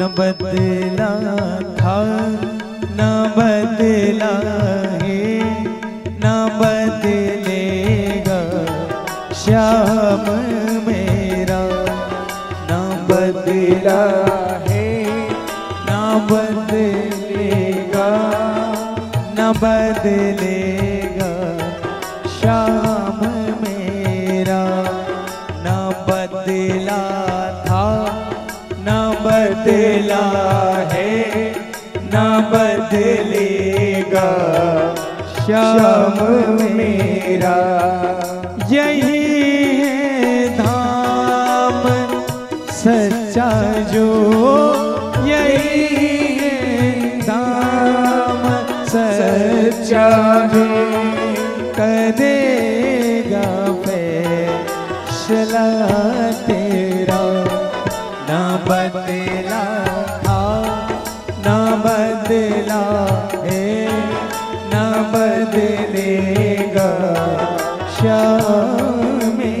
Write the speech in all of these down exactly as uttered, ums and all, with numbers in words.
न बदला था न बदला है न बदलेगा श्याम मेरा, न बदला है न बदलेगा न बदलेगा श्याम मेरा, न बदला था न बदला है न बदलेगा श्याम मेरा। यही है धाम सच्चा जो, यही है धाम सच्चा जो करेगा फैसला तेरा, ना बदला था ना बदला है ना बदलेगा श्याम मेरा।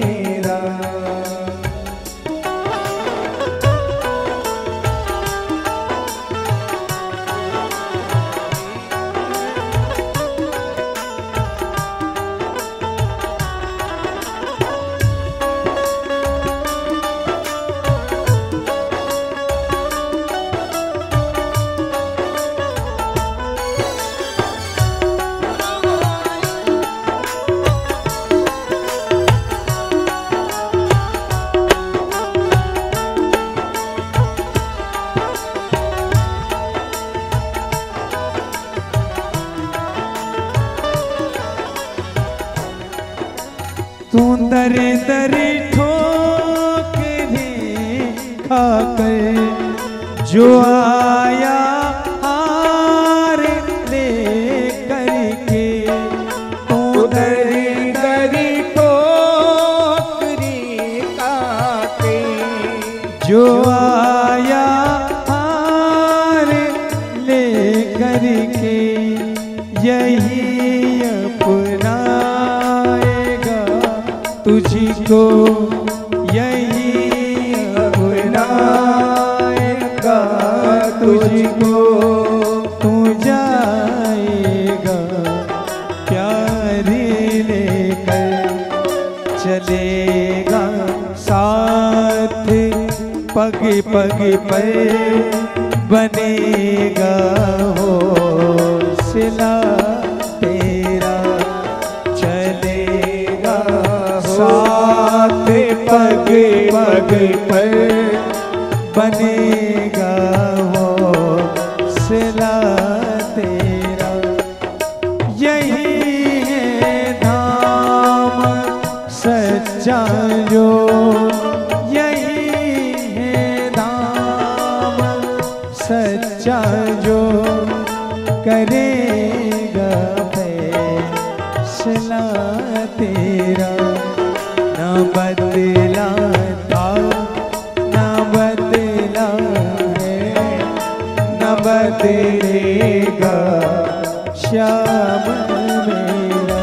तू दर दर ठोक भी खाकर जो आया हार ले करके, तू दर दर ठोकरी खाके जो आया हार ले करके यही अपना तुझको यही अपनाएगा तुझको, तू जाएगा प्यार लेकर चलेगा साथ पग पग पर बनेगा हो सिला तेरा, चलेगा साथ पग पग पर बनेगा हो सिला तेरा। यही है धाम सच्चा जो, यही है धाम सच्चा जो करेगा फैसला तेरा, ना बदला था ना बदला है ना बदलेगा श्याम मेरा।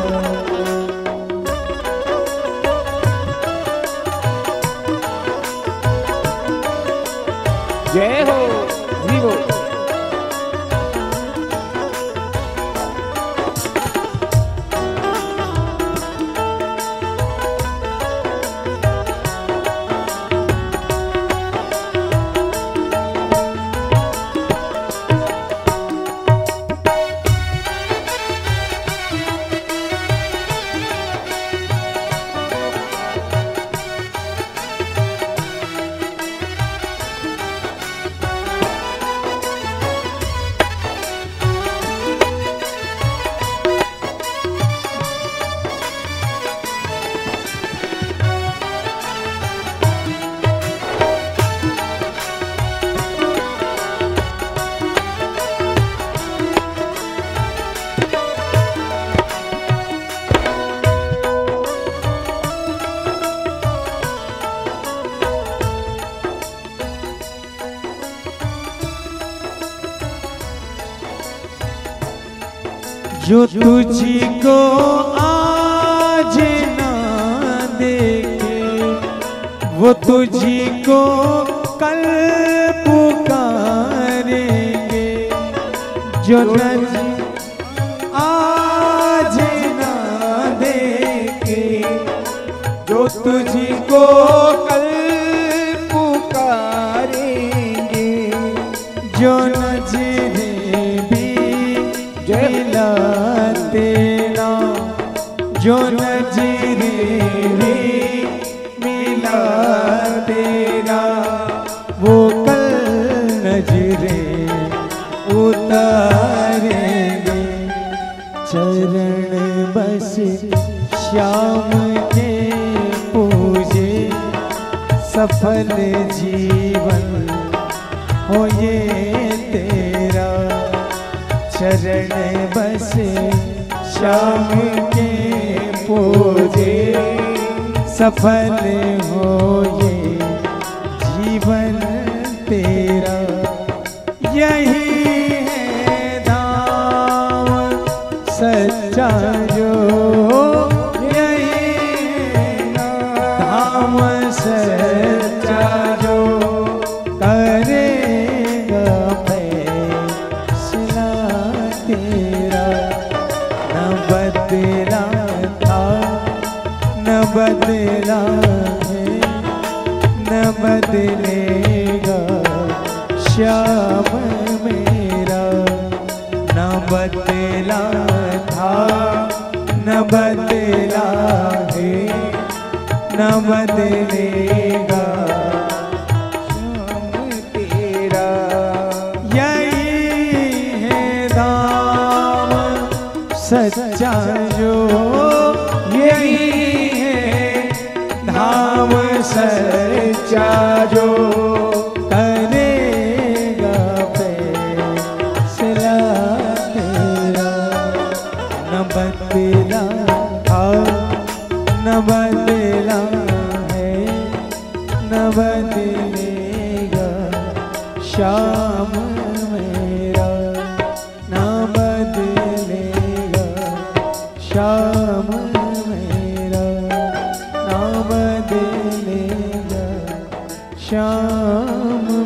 जय हो जीवो। जो तुझी को आज ना देखे वो तुझी को कल पुकार जो नजर आज ना देखे, जो तुझको कल पुकारेंगे, जो नजर भी मिलाते ना, जो नजर भी मिलाते ना, वो कल नजरे उतारेंगे। चरण बस श्याम के पूजे, सफल जीवन हो ये तेरा। चरण बस श्याम के पूजे, सफल हो ये जीवन तेरा। यही सच्चा जो यही धाम, सच्चा जो करेगा फैसला तेरा। न बदला था न बदला है, न बदलेगा श्याम मेरा। न बदला था न बदला है, न बदलेगा श्याम तेरा। यही है दाम सच्चा जो, यही है धाम सच्चा जो श्याम मेरा। न बदलेगा श्याम मेरा, न बदलेगा श्याम।